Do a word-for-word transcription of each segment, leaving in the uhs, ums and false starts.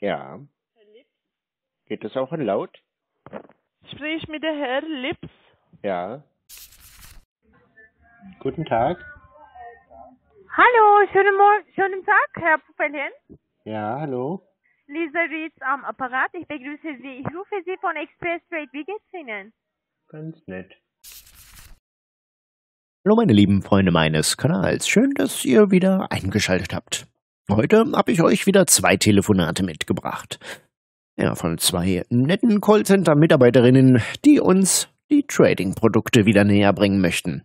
Ja. Herr Lips? Geht das auch in laut? Sprich ich mit der Herr Lips? Ja. Guten Tag. Hallo, schönen, Mo schönen Tag, Herr Puffel. Ja, hallo. Lisa Ries am Apparat, ich begrüße Sie. Ich rufe Sie von Express Trade. Wie geht's Ihnen? Ganz nett. Hallo meine lieben Freunde meines Kanals. Schön, dass ihr wieder eingeschaltet habt. Heute habe ich euch wieder zwei Telefonate mitgebracht. Ja, von zwei netten Callcenter-Mitarbeiterinnen, die uns die Trading-Produkte wieder näher bringen möchten.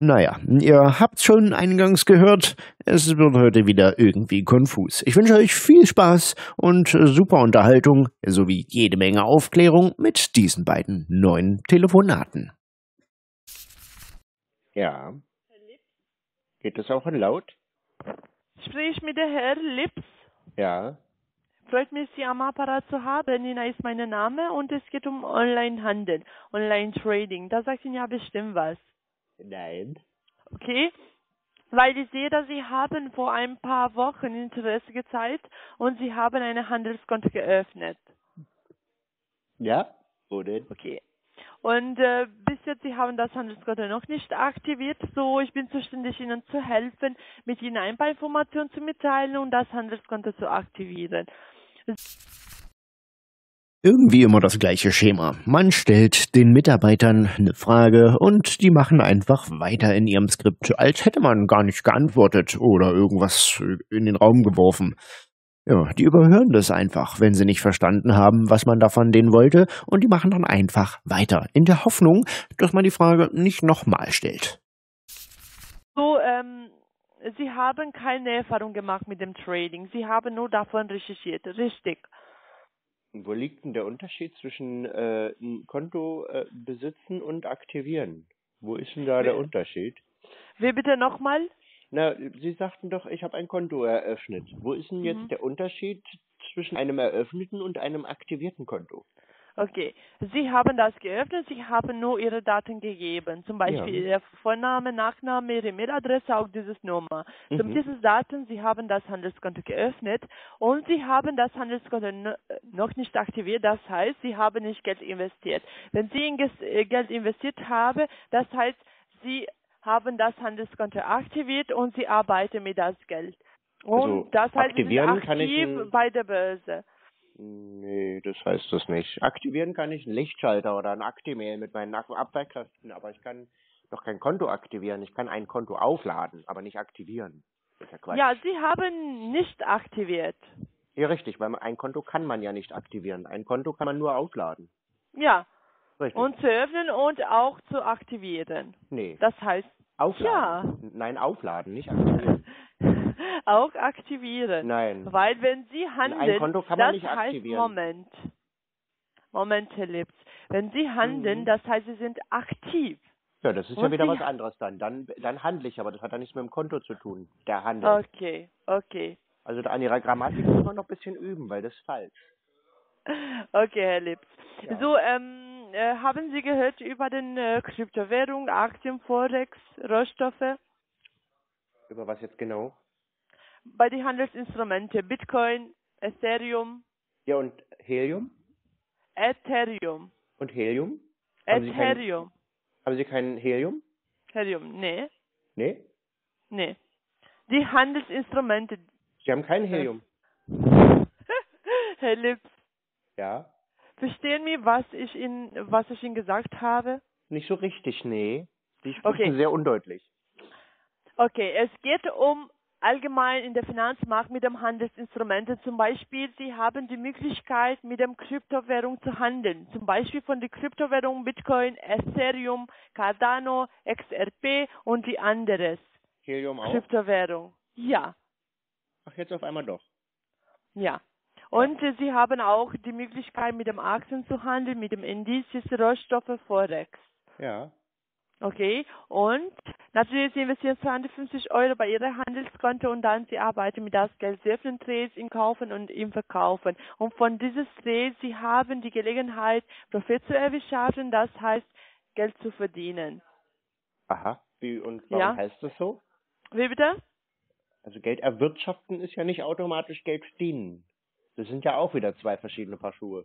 Naja, ihr habt's schon eingangs gehört, es wird heute wieder irgendwie konfus. Ich wünsche euch viel Spaß und super Unterhaltung sowie jede Menge Aufklärung mit diesen beiden neuen Telefonaten. Ja. Herr Lips? Geht das auch in laut? Sprich mit der Herr Lips? Ja. Freut mich, Sie am Apparat zu haben. Nina ist mein Name und es geht um Online-Handel, Online-Trading. Da sagt Ihnen ja bestimmt was. Nein. Okay, weil ich sehe, dass Sie haben vor ein paar Wochen Interesse gezeigt und Sie haben eine Handelskonto geöffnet. Ja, oder? Okay. Und äh, bis jetzt, Sie haben das Handelskonto noch nicht aktiviert, so ich bin zuständig, Ihnen zu helfen, mit Ihnen ein paar Informationen zu mitteilen und das Handelskonto zu aktivieren. Irgendwie immer das gleiche Schema. Man stellt den Mitarbeitern eine Frage und die machen einfach weiter in ihrem Skript, als hätte man gar nicht geantwortet oder irgendwas in den Raum geworfen. Ja, die überhören das einfach, wenn sie nicht verstanden haben, was man davon denen wollte, und die machen dann einfach weiter, in der Hoffnung, dass man die Frage nicht nochmal stellt. So, ähm... Sie haben keine Erfahrung gemacht mit dem Trading. Sie haben nur davon recherchiert. Richtig. Wo liegt denn der Unterschied zwischen äh, Konto äh, besitzen und aktivieren? Wo ist denn da Wie? der Unterschied? Wie bitte nochmal? Na, Sie sagten doch, ich habe ein Konto eröffnet. Wo ist denn jetzt mhm. der Unterschied zwischen einem eröffneten und einem aktivierten Konto? Okay, Sie haben das geöffnet, Sie haben nur Ihre Daten gegeben, zum Beispiel ja. Ihr Vorname, Nachname, Ihre Mailadresse, auch diese Nummer. Mhm. Zum diesen Daten, Sie haben das Handelskonto geöffnet und Sie haben das Handelskonto noch nicht aktiviert, das heißt, Sie haben nicht Geld investiert. Wenn Sie in Geld investiert haben, das heißt, Sie haben das Handelskonto aktiviert und Sie arbeiten mit das Geld. Und also, das heißt, Sie sind aktiv bei der Börse. Nee, das heißt das nicht. Aktivieren kann ich einen Lichtschalter oder ein Aktimail mit meinen Abwehrkräften, aber ich kann doch kein Konto aktivieren. Ich kann ein Konto aufladen, aber nicht aktivieren. Das ist ja Quatsch. Ja, Sie haben nicht aktiviert. Ja, richtig, weil ein Konto kann man ja nicht aktivieren. Ein Konto kann man nur aufladen. Ja, richtig. Und zu öffnen und auch zu aktivieren. Nee. Das heißt, aufladen. Ja. Nein, aufladen, nicht aktivieren. Auch aktivieren. Nein. Weil wenn Sie handeln, ein Konto kann man das nicht aktivieren. Heißt, Moment, Moment, Herr Lips. Wenn Sie handeln, mhm. das heißt, Sie sind aktiv. Ja, das ist und ja wieder Sie was anderes dann. Dann, dann handle ich, aber das hat ja nichts mit dem Konto zu tun, der Handel. Okay, okay. Also an Ihrer Grammatik muss man noch ein bisschen üben, weil das ist falsch. Okay, Herr Lips. Ja. So, ähm, äh, haben Sie gehört über den äh, Kryptowährung, Aktien, Forex, Rohstoffe? Über was jetzt genau? Bei den Handelsinstrumenten Bitcoin, Ethereum. Ja, und Helium? Ethereum. Und Helium? Ethereum. Haben Sie kein Helium? Helium, nee. Nee? Nee. Die Handelsinstrumente. Sie haben kein Helium. Herr Lips. Ja? Verstehen Sie, was ich Ihnen, was ich Ihnen gesagt habe? Nicht so richtig, nee. Sie sprechen okay. sehr undeutlich. Okay, es geht um allgemein in der Finanzmarkt mit dem Handelsinstrumenten. Zum Beispiel, Sie haben die Möglichkeit, mit dem Kryptowährung zu handeln. Zum Beispiel von der Kryptowährung Bitcoin, Ethereum, Cardano, X R P und die anderes. Helium auch? Kryptowährung. Ja. Ach, jetzt auf einmal doch. Ja. Und ja. Sie haben auch die Möglichkeit, mit dem Aktien zu handeln, mit dem Indizes, Rohstoffe, Forex. Ja. Okay, und natürlich, Sie investieren zweihundertfünfzig Euro bei Ihrem Handelskonto und dann Sie arbeiten mit das Geld. Sie öffnen Trades im Kaufen und im Verkaufen. Und von dieses Trades, Sie haben die Gelegenheit, Profit zu erwirtschaften, das heißt, Geld zu verdienen. Aha, wie und warum ja. heißt das so? Wie bitte? Also Geld erwirtschaften ist ja nicht automatisch Geld verdienen. Das sind ja auch wieder zwei verschiedene Paar Schuhe.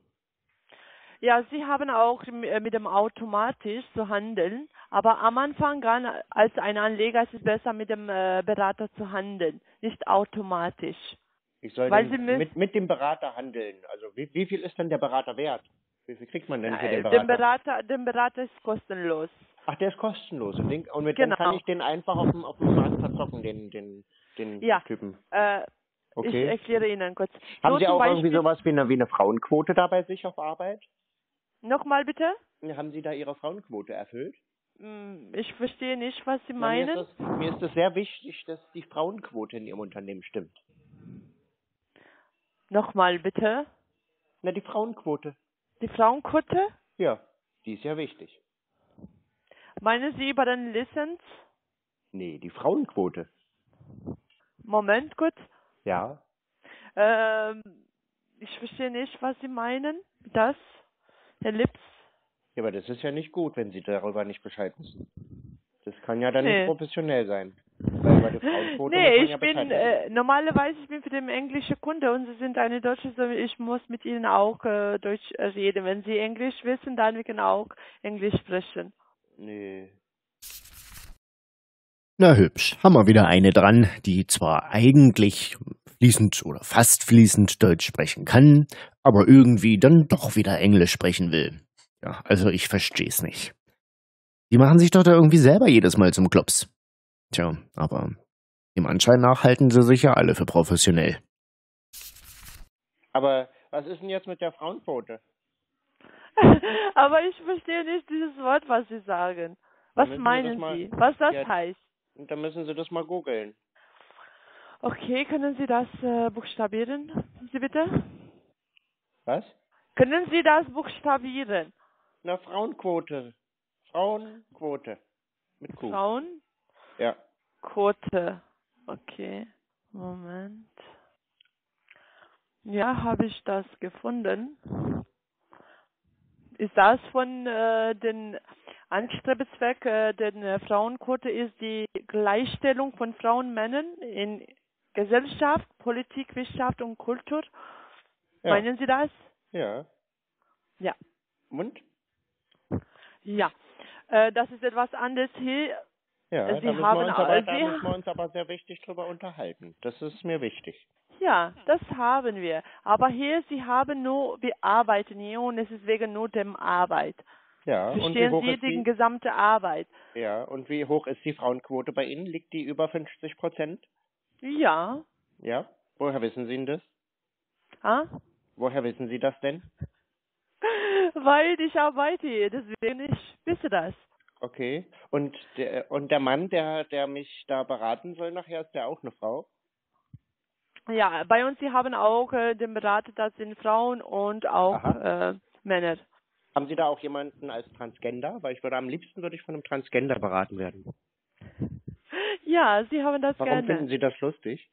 Ja, sie haben auch mit dem automatisch zu handeln, aber am Anfang an, als ein Anleger ist es besser, mit dem Berater zu handeln, nicht automatisch. Ich soll Weil sie mit, mit dem Berater handeln. Also wie, wie viel ist denn der Berater wert? Wie viel kriegt man denn für den Berater? Den Berater, den Berater ist kostenlos. Ach, der ist kostenlos. Und, den, und mit genau. dem kann ich den einfach auf dem, auf dem Markt verzocken, den, den, den ja. Typen. Ja, äh, okay. Ich erkläre Ihnen kurz. Haben so, Sie auch Beispiel, irgendwie sowas wie eine, wie eine Frauenquote da bei sich auf Arbeit? Nochmal bitte? Haben Sie da Ihre Frauenquote erfüllt? Ich verstehe nicht, was Sie meinen. Mir ist das, mir ist das sehr wichtig, dass die Frauenquote in Ihrem Unternehmen stimmt. Nochmal bitte? Na, die Frauenquote. Die Frauenquote? Ja, die ist ja wichtig. Meinen Sie über den Lizenz? Nee, die Frauenquote. Moment, kurz. Ja. Ähm, ich verstehe nicht, was Sie meinen. Das, Herr Lips. Ja, aber das ist ja nicht gut, wenn Sie darüber nicht Bescheid wissen. Das kann ja dann nee. nicht professionell sein. Nee, ich ja bin, äh, normalerweise ich bin für den englischen Kunde und Sie sind eine Deutsche, so ich muss mit Ihnen auch äh, Deutsch reden. Wenn Sie Englisch wissen, dann wir können auch Englisch sprechen. Nee. Na hübsch, haben wir wieder eine dran, die zwar eigentlich fließend oder fast fließend Deutsch sprechen kann, aber irgendwie dann doch wieder Englisch sprechen will. Ja, also ich verstehe es nicht. Die machen sich doch da irgendwie selber jedes Mal zum Klops. Tja, aber dem Anschein nach halten sie sich ja alle für professionell. Aber was ist denn jetzt mit der Frauenquote? Aber ich verstehe nicht dieses Wort, was Sie sagen. Was meinen Sie? Was das heißt? Da müssen Sie das mal googeln. Okay, können Sie das äh, buchstabieren, Sie bitte? Was? Können Sie das buchstabieren? Na, Frauenquote. Frauenquote. Mit Q. Frauen? Ja. Quote. Okay. Moment. Ja, habe ich das gefunden. Ist das von äh, den Anstrebezweck äh, der äh, Frauenquote ist die Gleichstellung von Frauen und Männern in Gesellschaft, Politik, Wissenschaft und Kultur. Ja. Meinen Sie das? Ja. Ja. Und? Ja. Äh, das ist etwas anderes hier. Ja, Sie da müssen, haben wir uns aber, da müssen wir uns aber sehr wichtig drüber unterhalten. Das ist mir wichtig. Ja, das haben wir. Aber hier, Sie haben nur, wir arbeiten hier und es ist wegen nur dem Arbeit. Ja, verstehen und wie hoch Sie die gesamte Arbeit? Ja, und wie hoch ist die Frauenquote bei Ihnen? Liegt die über fünfzig Prozent? Ja. Ja, woher wissen Sie denn das? Ah? Woher wissen Sie das denn? Weil ich arbeite hier, deswegen ich wisse das. Okay. Und der, und der Mann, der, der mich da beraten soll nachher, ist der auch eine Frau? Ja, bei uns, Sie haben auch äh, den Berater, das sind Frauen und auch äh, Männer. Haben Sie da auch jemanden als Transgender? Weil ich würde am liebsten würde ich von einem Transgender beraten werden. Ja, Sie haben das Warum gerne. Warum finden Sie das lustig?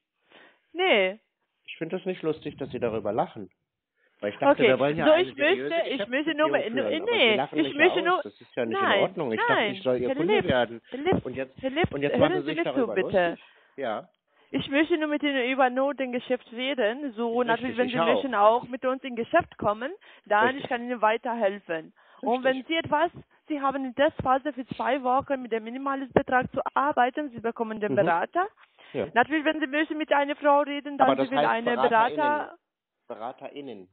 Nee. Ich finde das nicht lustig, dass Sie darüber lachen. Weil ich dachte, okay, wir wollen ja so eine ich möchte, ich möchte nur, führen, nee, ich möchte nur, das ist ja nicht nein, in Ordnung. Ich nein, dachte, ich soll Herr Ihr Kunde Lips, werden. Lips, und jetzt, Lips, und jetzt machen Sie sich darüber bitte. Ja. Ich möchte nur mit Ihnen über nur den Geschäft reden, so Richtig, natürlich, wenn Sie auch. möchten auch mit uns in Geschäft kommen, dann Richtig. ich kann Ihnen weiterhelfen. Richtig. Und wenn Sie etwas, Sie haben in der Phase für zwei Wochen mit dem Minimalisbetrag zu arbeiten, Sie bekommen den mhm. Berater. Ja. Natürlich, wenn Sie möchten mit einer Frau reden, dann Sie will eine Berater. BeraterInnen.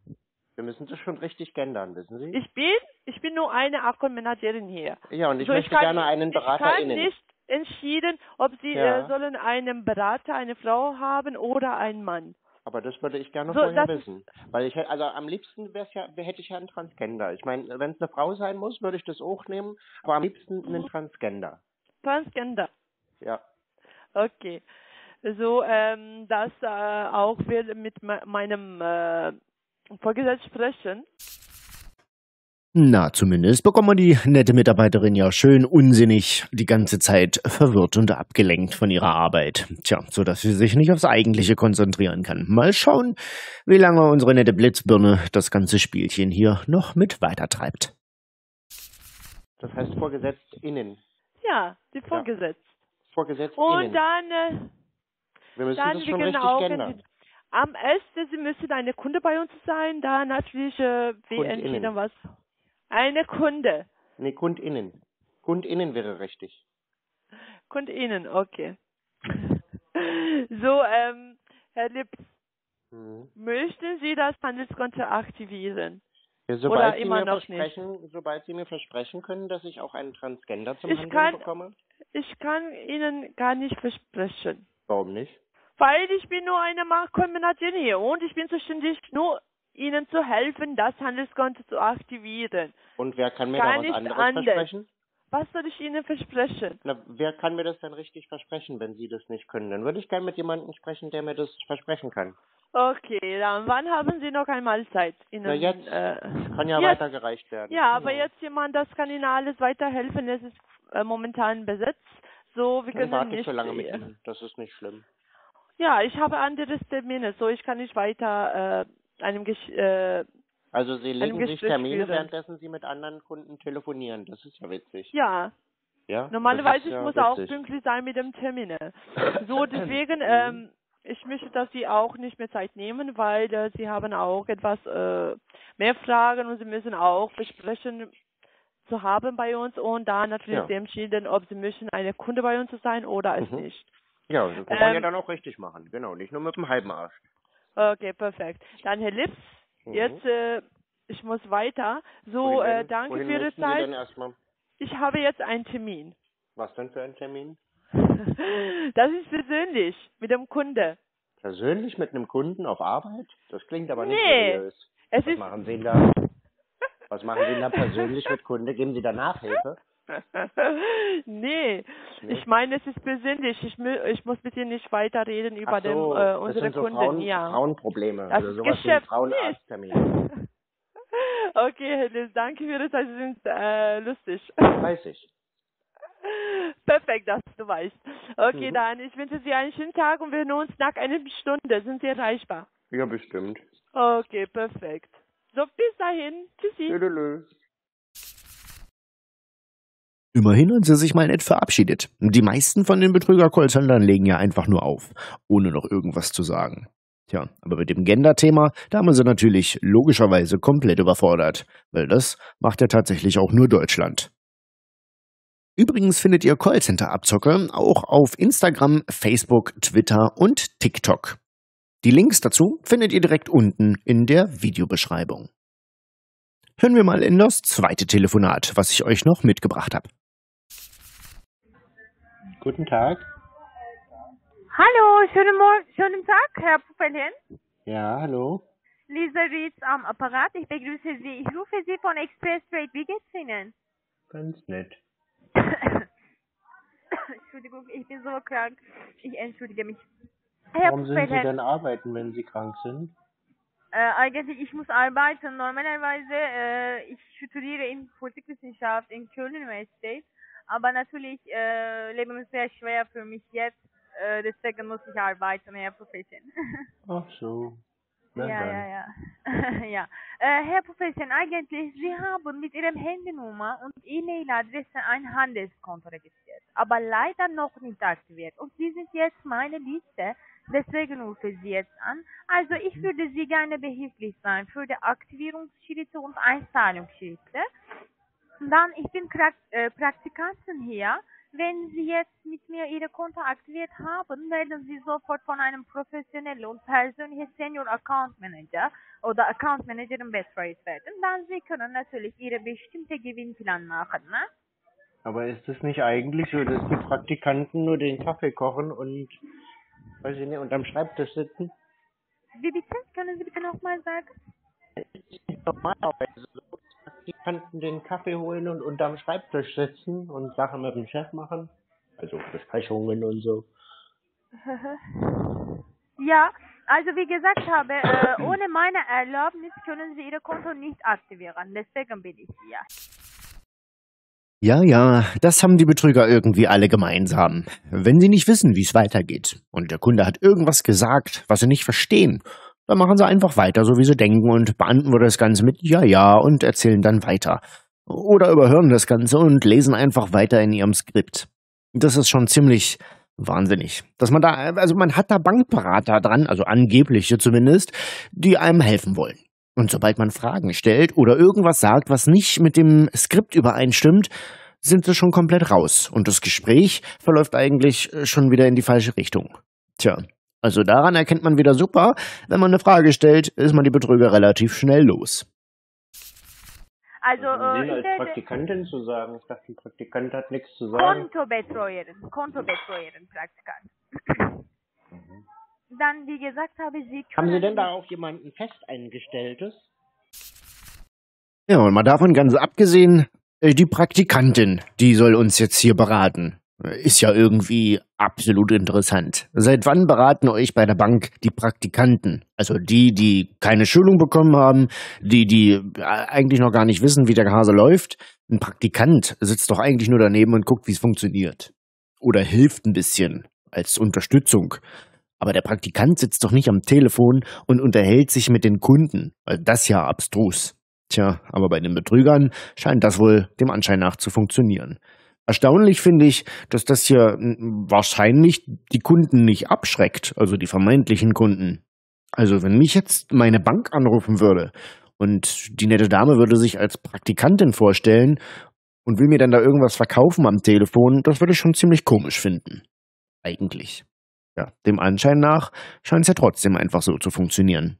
Wir müssen das schon richtig gendern, wissen Sie? Ich bin, ich bin nur eine Akkordmanagerin hier. Ja, und ich so möchte ich kann, gerne einen BeraterInnen. Ich kann nicht entschieden, ob Sie ja. äh, sollen einen Berater, eine Frau haben oder einen Mann. Aber das würde ich gerne so, vorher wissen. Weil ich, also am liebsten wär's ja, hätte ich ja einen Transgender. Ich meine, wenn es eine Frau sein muss, würde ich das auch nehmen, aber am liebsten einen Transgender. Transgender? Ja. Okay. So, ähm, dass äh, auch wir mit me meinem äh, Vorgesetzten sprechen. Na, zumindest bekommt man die nette Mitarbeiterin ja schön unsinnig die ganze Zeit verwirrt und abgelenkt von ihrer Arbeit. Tja, sodass sie sich nicht aufs Eigentliche konzentrieren kann. Mal schauen, wie lange unsere nette Blitzbirne das ganze Spielchen hier noch mit weitertreibt. Das heißt VorgesetztInnen. Ja, die Vorgesetzten. Ja. VorgesetztInnen. Und dann... Äh, Wir müssen dann das schon richtig ändern. Am elften müsste eine Kunde bei uns sein, da natürlich äh, wir entscheiden was. Eine Kunde. Nee, KundInnen. KundInnen wäre richtig. KundInnen, okay. So, ähm, Herr Lips, hm. möchten Sie das Handelskonto aktivieren? Ja, sobald Oder Sie immer mir noch versprechen, nicht? Sobald Sie mir versprechen können, dass ich auch einen Transgender zum ich Handeln kann, bekomme? Ich kann Ihnen gar nicht versprechen. Warum nicht? Weil ich bin nur eine Marktkombination hier und ich bin zuständig, nur Ihnen zu helfen, das Handelskonto zu aktivieren. Und wer kann mir kann da was anderes anders. versprechen? Was soll ich Ihnen versprechen? Na, wer kann mir das denn richtig versprechen, wenn Sie das nicht können? Dann würde ich gerne mit jemandem sprechen, der mir das versprechen kann. Okay, dann wann haben Sie noch einmal Zeit? In Na einem, jetzt äh, kann ja jetzt, weitergereicht werden. Ja, aber ja. jetzt jemand, das kann Ihnen alles weiterhelfen. Es ist äh, momentan besetzt. So, wir können dann warte nicht so lange mit Ihnen. Das ist nicht schlimm. Ja, ich habe andere Termine, so ich kann nicht weiter äh, einem Gesch äh, Also Sie legen sich Termine, währenddessen Sie mit anderen Kunden telefonieren. Das ist ja witzig. Ja. ja? Normalerweise ich ja muss witzig. auch pünktlich sein mit dem Termin. So, deswegen, ähm, ich möchte, dass Sie auch nicht mehr Zeit nehmen, weil äh, Sie haben auch etwas äh, mehr Fragen und Sie müssen auch versprechen zu haben bei uns und da natürlich ja. entschieden, ob Sie möchten, eine Kunde bei uns zu sein oder es mhm. nicht. Ja, das kann man ähm, ja dann auch richtig machen. Genau, nicht nur mit dem halben Arsch. Okay, perfekt. Dann Herr Lips. Jetzt, äh, ich muss weiter. So, wohin, äh, danke für Ihre Zeit. Ich habe jetzt einen Termin. Was denn für ein Termin? Das ist persönlich, mit dem Kunde. Persönlich mit einem Kunden auf Arbeit? Das klingt aber nicht nee, seriös. Es Was ist machen Sie denn da? Was machen Sie denn da persönlich mit Kunde? Geben Sie da Nachhilfe? nee, nee, ich meine, es ist persönlich. Ich, ich muss mit dir nicht weiterreden über Ach so, den, äh, unsere so Kunden. Frauen, ja. Frauenprobleme. Das also sowas wie ein Frauenarzttermin. Okay, Liz, danke für das. Sie sind äh, lustig. Weiß ich. Perfekt, dass du weißt. Okay, mhm. dann, ich wünsche Sie einen schönen Tag und wir hören uns nach einer Stunde. Sind Sie erreichbar? Ja, bestimmt. Okay, perfekt. So, bis dahin. Tschüssi. Tüdelö. Immerhin hat sie sich mal nett verabschiedet. Die meisten von den Betrüger-Callcentern legen ja einfach nur auf, ohne noch irgendwas zu sagen. Tja, aber mit dem Gender-Thema, da haben wir sie natürlich logischerweise komplett überfordert, weil das macht ja tatsächlich auch nur Deutschland. Übrigens findet ihr Callcenter Abzocke auch auf Instagram, Facebook, Twitter und TikTok. Die Links dazu findet ihr direkt unten in der Videobeschreibung. Hören wir mal in das zweite Telefonat, was ich euch noch mitgebracht habe. Guten Tag. Hallo, schönen, schönen Tag, Herr Puffel. Ja, hallo. Lisa Ries am Apparat, ich begrüße Sie. Ich rufe Sie von Express Trade. Wie geht's Ihnen? Ganz nett. Entschuldigung, ich bin so krank. Ich entschuldige mich. Herr Warum Puffel. sind Sie denn arbeiten, wenn Sie krank sind? Äh, eigentlich, ich muss arbeiten. Normalerweise, äh, ich studiere in Politikwissenschaft in Köln Universität. Aber natürlich, äh, Leben ist sehr schwer für mich jetzt. Äh, deswegen muss ich arbeiten, Herr Puffechen. Ach so. Ja, ja, ja, ja. ja. Äh, Herr Puffechen, eigentlich, Sie haben mit Ihrem Handynummer und E-Mail-Adresse ein Handelskonto registriert. Aber leider noch nicht aktiviert. Und Sie sind jetzt meine Liste. Deswegen rufe ich Sie jetzt an. Also ich würde Sie gerne behilflich sein für die Aktivierungsschritte und Einzahlungsschritte. Dann, ich bin Praktikantin hier. Wenn Sie jetzt mit mir Ihre Konto aktiviert haben, werden Sie sofort von einem professionellen und persönlichen Senior Account Manager oder Account Managerin betreut werden. Dann Sie können natürlich Ihre bestimmte Gewinnplan machen, ne? Aber ist es nicht eigentlich so, dass die Praktikanten nur den Kaffee kochen und Weiß ich nicht, unterm Schreibtisch sitzen. Wie bitte? Können Sie bitte nochmal sagen? Es ist nicht normalerweise so, dass die Kanten den Kaffee holen und unterm Schreibtisch sitzen und Sachen mit dem Chef machen. Also Besprechungen und so. Ja, also wie gesagt habe, äh, ohne meine Erlaubnis können Sie Ihr Konto nicht aktivieren. Deswegen bin ich hier. Ja, ja, das haben die Betrüger irgendwie alle gemeinsam. Wenn sie nicht wissen, wie es weitergeht und der Kunde hat irgendwas gesagt, was sie nicht verstehen, dann machen sie einfach weiter, so wie sie denken und beantworten das Ganze mit Ja, ja und erzählen dann weiter. Oder überhören das Ganze und lesen einfach weiter in ihrem Skript. Das ist schon ziemlich wahnsinnig. Dass man da, also man hat da Bankberater dran, also angebliche zumindest, die einem helfen wollen. Und sobald man Fragen stellt oder irgendwas sagt, was nicht mit dem Skript übereinstimmt, sind sie schon komplett raus. Und das Gespräch verläuft eigentlich schon wieder in die falsche Richtung. Tja, also daran erkennt man wieder super, wenn man eine Frage stellt, ist man die Betrüger relativ schnell los. Also, also äh, als Praktikantin zu sagen, ich dachte, ein Praktikant hat nichts zu sagen. Kontobetreuerin, Kontobetreuerin, Praktikant. Mhm. Dann, wie gesagt, habe ich sie... Haben Sie denn da auch jemanden fest eingestelltes? Ja, und mal davon ganz abgesehen, die Praktikantin, die soll uns jetzt hier beraten. Ist ja irgendwie absolut interessant. Seit wann beraten euch bei der Bank die Praktikanten? Also die, die keine Schulung bekommen haben, die, die eigentlich noch gar nicht wissen, wie der Hase läuft. Ein Praktikant sitzt doch eigentlich nur daneben und guckt, wie es funktioniert. Oder hilft ein bisschen als Unterstützung. Aber der Praktikant sitzt doch nicht am Telefon und unterhält sich mit den Kunden. Das ist ja abstrus. Tja, aber bei den Betrügern scheint das wohl dem Anschein nach zu funktionieren. Erstaunlich finde ich, dass das hier wahrscheinlich die Kunden nicht abschreckt, also die vermeintlichen Kunden. Also wenn mich jetzt meine Bank anrufen würde und die nette Dame würde sich als Praktikantin vorstellen und will mir dann da irgendwas verkaufen am Telefon, das würde ich schon ziemlich komisch finden. Eigentlich. Ja, dem Anschein nach scheint es ja trotzdem einfach so zu funktionieren.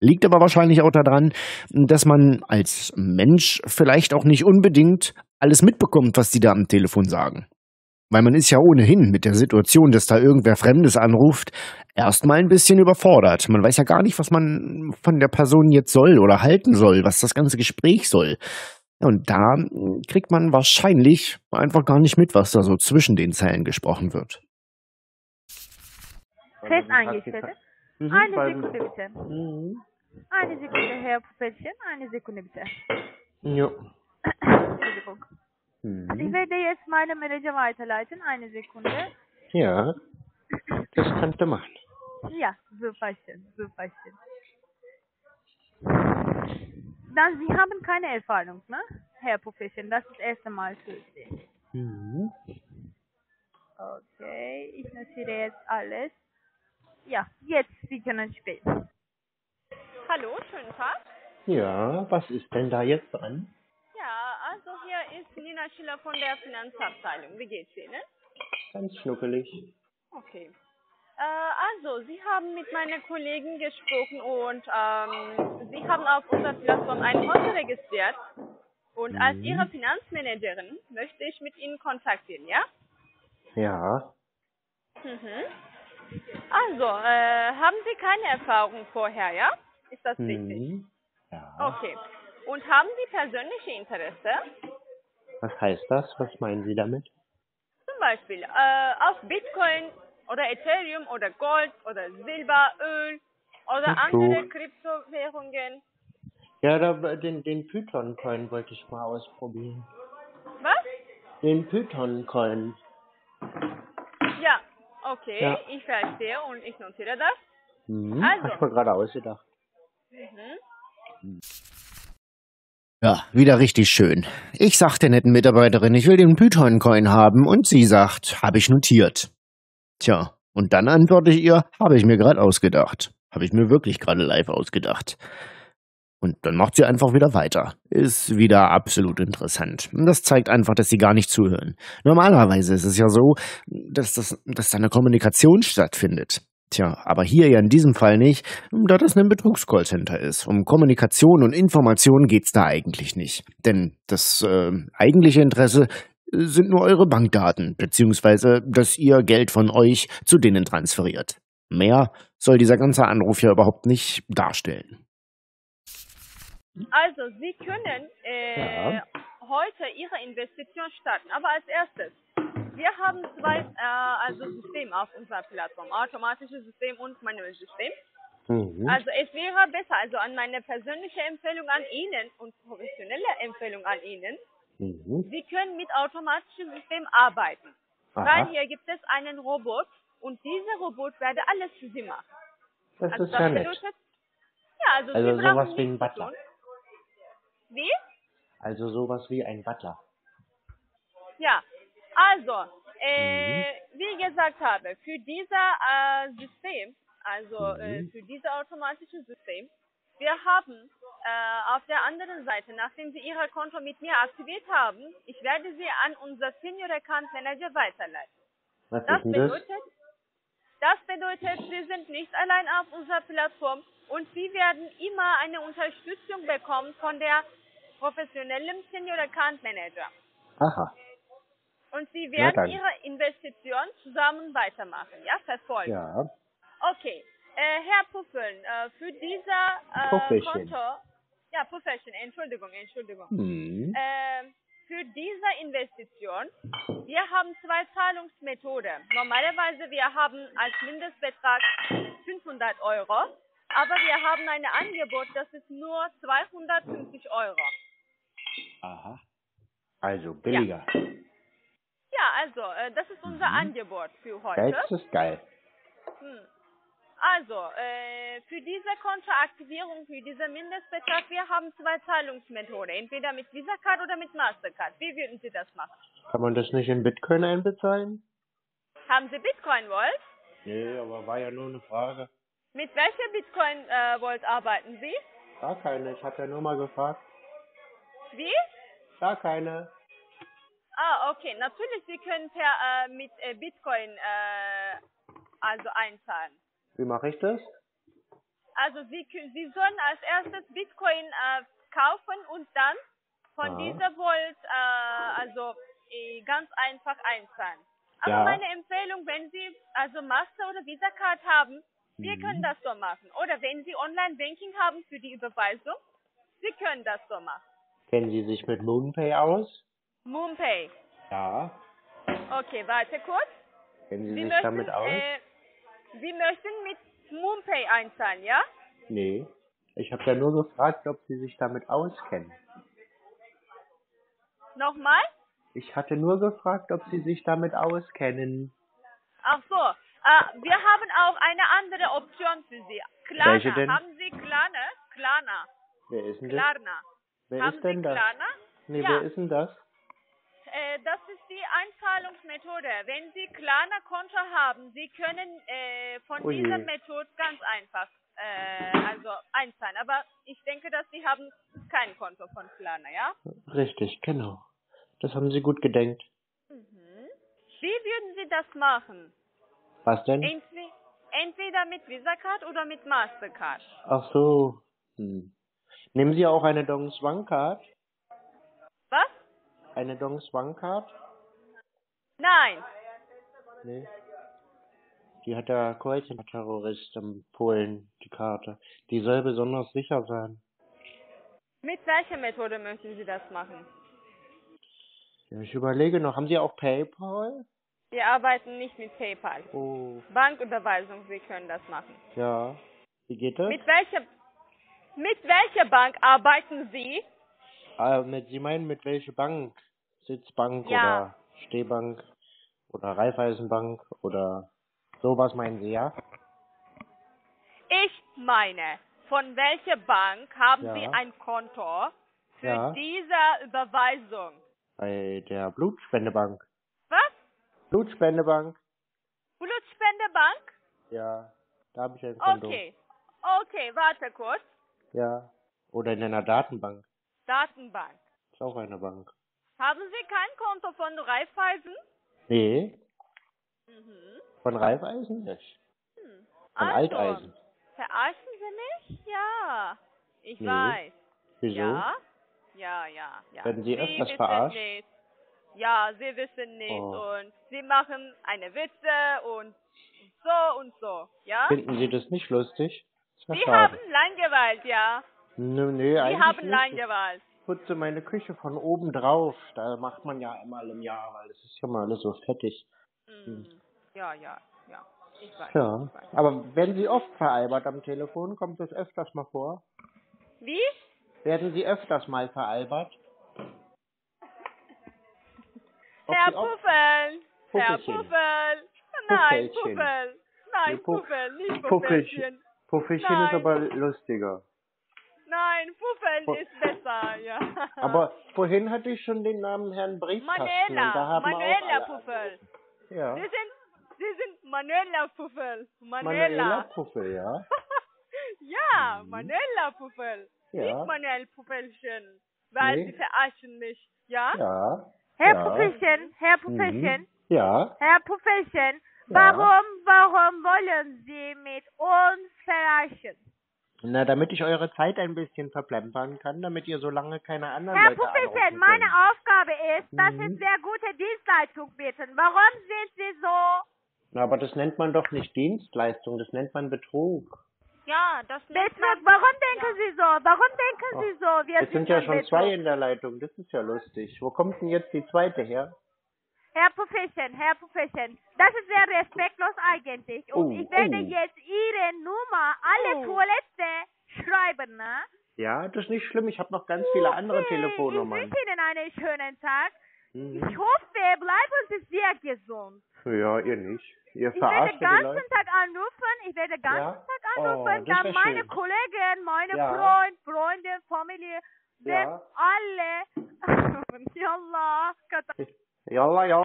Liegt aber wahrscheinlich auch daran, dass man als Mensch vielleicht auch nicht unbedingt alles mitbekommt, was die da am Telefon sagen. Weil man ist ja ohnehin mit der Situation, dass da irgendwer Fremdes anruft, erstmal ein bisschen überfordert. Man weiß ja gar nicht, was man von der Person jetzt soll oder halten soll, was das ganze Gespräch soll. Und da kriegt man wahrscheinlich einfach gar nicht mit, was da so zwischen den Zeilen gesprochen wird. Fest eingestellt. Eine Sekunde bitte. Mhm. Eine Sekunde, Herr Puppettchen, eine Sekunde bitte. Jo. Entschuldigung. Mhm. Ich werde jetzt meine Manager weiterleiten, eine Sekunde. Ja, das kannst du machen. Ja, super schön, super schön. Dann, Sie haben keine Erfahrung, ne, Herr Puppettchen, das ist das erste Mal für Sie. Mhm. Okay, ich notiere jetzt alles. Ja, jetzt, Sie können später. Hallo, schönen Tag. Ja, was ist denn da jetzt dran? Ja, also hier ist Nina Schiller von der Finanzabteilung. Wie geht's Ihnen? Ganz schnuckelig. Okay. Äh, also, Sie haben mit meinen Kollegen gesprochen und ähm, Sie haben auf unserer Plattform ein Konto registriert. Und mhm. als Ihre Finanzmanagerin möchte ich mit Ihnen kontaktieren, ja? Ja. Mhm. Also, äh, haben Sie keine Erfahrung vorher, ja? Ist das richtig? Mhm. Ja. Okay. Und haben Sie persönliche Interesse? Was heißt das? Was meinen Sie damit? Zum Beispiel äh, auf Bitcoin oder Ethereum oder Gold oder Silber, Öl oder Ach so. andere Kryptowährungen. Ja, da, den, den Python-Coin wollte ich mal ausprobieren. Was? Den Python-Coin. Ja. Okay, ja. Ich verstehe und ich notiere das. Mhm, also. Hab ich mir gerade ausgedacht. Mhm. Ja, wieder richtig schön. Ich sag der netten Mitarbeiterin, ich will den Python-Coin haben und sie sagt, habe ich notiert. Tja, und dann antworte ich ihr, habe ich mir gerade ausgedacht. Habe ich mir wirklich gerade live ausgedacht. Und dann macht sie einfach wieder weiter. Ist wieder absolut interessant. Das zeigt einfach, dass sie gar nicht zuhören. Normalerweise ist es ja so, dass, das, dass da eine Kommunikation stattfindet. Tja, aber hier ja in diesem Fall nicht, da das ein Betrugscallcenter ist. Um Kommunikation und Information geht es da eigentlich nicht. Denn das äh, eigentliche Interesse sind nur eure Bankdaten, beziehungsweise, dass ihr Geld von euch zu denen transferiert. Mehr soll dieser ganze Anruf ja überhaupt nicht darstellen. Also, Sie können äh, ja. heute Ihre Investition starten, aber als erstes, wir haben zwei äh, also Systeme auf unserer Plattform, automatisches System und manuelles System. Mhm. Also es wäre besser, also an meine persönliche Empfehlung an Ihnen und professionelle Empfehlung an Ihnen, mhm. Sie können mit automatischem System arbeiten, Aha. weil hier gibt es einen Robot und dieser Robot werde alles für Sie machen. Das also, ist das bedeutet, ja, also, also Sie sowas wie ein Butler. Wie? Also sowas wie ein Butler. Ja, also, äh, mhm. wie gesagt habe, für dieses äh, System, also äh, für dieses automatische System, wir haben äh, auf der anderen Seite, nachdem Sie Ihr Konto mit mir aktiviert haben, ich werde Sie an unser Senior Account Manager weiterleiten. Was das bedeutet, das bedeutet, Sie sind nicht allein auf unserer Plattform und Sie werden immer eine Unterstützung bekommen von der professionellen Senior Account Manager. Aha. Und Sie werden ja, Ihre Investition zusammen weitermachen, ja, verfolgen. Ja. Okay, äh, Herr Puffel, äh, für dieser äh, Konto, ja, Puffelchen, Entschuldigung, Entschuldigung. Hm. Äh, für diese Investition, wir haben zwei Zahlungsmethoden. Normalerweise, wir haben als Mindestbetrag fünfhundert Euro, aber wir haben ein Angebot, das ist nur zweihundertfünfzig Euro. Aha, also billiger. Ja. Ja, also, äh, das ist unser mhm. Angebot für heute. Das ist geil. Hm. Also, äh, für diese Kontoaktivierung, für diesen Mindestbetrag, wir haben zwei Zahlungsmethoden. Entweder mit Visa-Card oder mit Mastercard. Wie würden Sie das machen? Kann man das nicht in Bitcoin einbezahlen? Haben Sie Bitcoin Vault? Nee, aber war ja nur eine Frage. Mit welcher Bitcoin äh, Vault arbeiten Sie? Gar keine, ich habe ja nur mal gefragt. Wie? Gar keine. Ah, okay. Natürlich, Sie können per, äh, mit äh, Bitcoin äh, also einzahlen. Wie mache ich das? Also Sie, Sie sollen als erstes Bitcoin äh, kaufen und dann von ah. dieser Vault äh, also äh, ganz einfach einzahlen. Aber ja. meine Empfehlung, wenn Sie also Master oder Visa Card haben, wir mhm. können das so machen. Oder wenn Sie Online Banking haben für die Überweisung, Sie können das so machen. Kennen Sie sich mit Moonpay aus? Moonpay. Ja. Okay, warte kurz. Kennen Sie, Sie sich möchten, damit aus? Äh, Sie möchten mit Moonpay einzahlen, ja? Nee. Ich habe ja nur gefragt, ob Sie sich damit auskennen. Nochmal? Ich hatte nur gefragt, ob Sie sich damit auskennen. Ach so. Äh, wir haben auch eine andere Option für Sie. Klarna. Welche denn? Haben Sie Klarna? Klarna. Wer ist denn das? Klarna. Wer haben ist denn Sie das? Klarna? Nee, ja. wer ist denn das? Das ist die Einzahlungsmethode. Wenn Sie Klarna Konto haben, Sie können äh, von Ui. dieser Methode ganz einfach äh, also einzahlen. Aber ich denke, dass Sie haben kein Konto von Klarna, ja? Richtig, genau. Das haben Sie gut gedenkt. Mhm. Wie würden Sie das machen? Was denn? Entweder, entweder mit Visa Card oder mit Mastercard. Ach so. Hm. Nehmen Sie auch eine Dong Swan Card? Was? Eine Dong Swan Card? Nein. Nee. Die hat der Callcenter-Terrorist empfohlen, die Karte. Die soll besonders sicher sein. Mit welcher Methode möchten Sie das machen? Ja, ich überlege noch. Haben Sie auch PayPal? Wir arbeiten nicht mit PayPal. Oh. Banküberweisung, Sie können das machen. Ja. Wie geht das? Mit welcher, mit welcher Bank arbeiten Sie? Ah, mit, Sie meinen mit welcher Bank? Sitzbank ja. oder Stehbank oder Raiffeisenbank oder sowas meinen Sie, ja? Ich meine, von welcher Bank haben ja. Sie ein Konto für ja. diese Überweisung? Bei der Blutspendebank. Was? Blutspendebank. Blutspendebank? Ja, da habe ich ein Konto. Okay, okay, warte kurz. Ja, oder in einer Datenbank. Datenbank. Ist auch eine Bank. Haben Sie kein Konto von Raiffeisen? Nee. Mhm. Von Raiffeisen nicht. Hm. Von also, Alteisen. Verarschen Sie mich? Ja. Ich nee. weiß. Wieso? Ja, ja, ja. ja. Werden Sie, Sie öfters verarscht? Nicht. Ja, Sie wissen nicht. Oh. Und Sie machen eine Witze und so und so. Ja? Finden Sie das nicht lustig? Das Sie haben Langeweile, ja. Nö, nö, eigentlich Die haben Langeweile. Ich putze meine Küche von oben drauf. Da macht man ja einmal im Jahr, weil das ist ja mal alles so fettig. Hm. Ja, ja, ja. Ich weiß, ja. Ich weiß. Aber werden Sie oft veralbert am Telefon? Kommt das öfters mal vor? Wie? Werden Sie öfters mal veralbert? Ob Herr Puffel! Herr Puffel! Nein, Puffel! Nein, Puffel! Nicht Puffelchen! Puffelchen ist aber lustiger. Nein, Puffel ist besser, ja. Aber vorhin hatte ich schon den Namen Herrn Briefkasten. Manuela, Manuela Puffel. Ja. Sie sind Sie sind Manuela Puffel. Manuela, Manuela Puffel, ja. Ja, mhm. Manuela Puffel. Ja. Nicht Manuel Puffelchen. Weil nee. Sie verarschen mich. Ja? Ja. Herr ja. Puffelchen, Herr Puffelchen. Mhm. Ja. Herr Puffelchen, warum, warum wollen Sie mit uns verarschen? Na, damit ich eure Zeit ein bisschen verplempern kann, damit ihr so lange keine anderen Herr Leute Puffelchen, meine Aufgabe ist, dass mhm. Sie sehr gute Dienstleistung bieten. Warum sind Sie so? Na, aber das nennt man doch nicht Dienstleistung, das nennt man Betrug. Ja, das nennt Betrug, man... warum denken ja. Sie so? Warum denken Ach, Sie so? Wir es sind, sind ja schon Betrug. Zwei in der Leitung, das ist ja lustig. Wo kommt denn jetzt die zweite her? Herr Puffchen, Herr Puffchen, das ist sehr respektlos eigentlich. Und oh, ich werde oh. jetzt Ihre Nummer alle oh. Toilette schreiben, ne? Ja, das ist nicht schlimm. Ich habe noch ganz viele okay. andere Telefonnummern. Ich wünsche Ihnen einen schönen Tag. Mhm. Ich hoffe, bleiben Sie sehr gesund. Ja, ihr nicht. Ihr verarscht Ich werde den ganzen Leute. Tag anrufen. Ich werde den ganzen ja? Tag anrufen, oh, dann meine schön. Kollegen, meine ja. Freund, Freunde, Familie, ja. alle. Yallah, Katar. Jalla, jalla.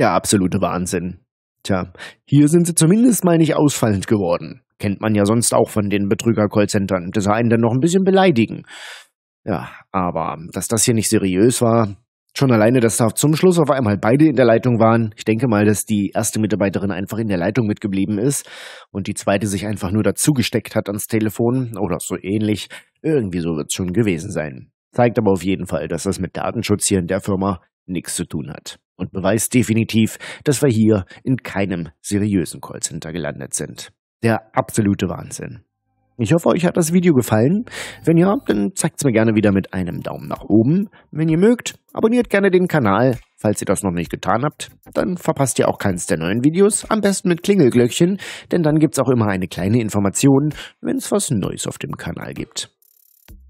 Der absolute Wahnsinn. Tja, hier sind sie zumindest mal nicht ausfallend geworden. Kennt man ja sonst auch von den Betrüger-Callcentern, das einen dann noch ein bisschen beleidigen. Ja, aber dass das hier nicht seriös war, schon alleine, dass da zum Schluss auf einmal beide in der Leitung waren. Ich denke mal, dass die erste Mitarbeiterin einfach in der Leitung mitgeblieben ist und die zweite sich einfach nur dazugesteckt hat ans Telefon oder so ähnlich. Irgendwie so wird es schon gewesen sein. Zeigt aber auf jeden Fall, dass das mit Datenschutz hier in der Firma nichts zu tun hat und beweist definitiv, dass wir hier in keinem seriösen Callcenter gelandet sind. Der absolute Wahnsinn. Ich hoffe, euch hat das Video gefallen. Wenn ja, dann zeigt es mir gerne wieder mit einem Daumen nach oben. Wenn ihr mögt, abonniert gerne den Kanal. Falls ihr das noch nicht getan habt, dann verpasst ihr auch keins der neuen Videos. Am besten mit Klingelglöckchen, denn dann gibt es auch immer eine kleine Information, wenn es was Neues auf dem Kanal gibt.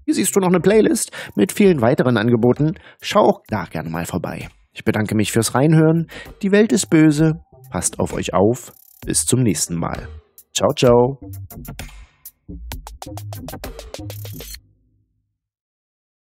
Hier siehst du noch eine Playlist mit vielen weiteren Angeboten. Schau auch da gerne mal vorbei. Ich bedanke mich fürs Reinhören. Die Welt ist böse. Passt auf euch auf. Bis zum nächsten Mal. Ciao, ciao.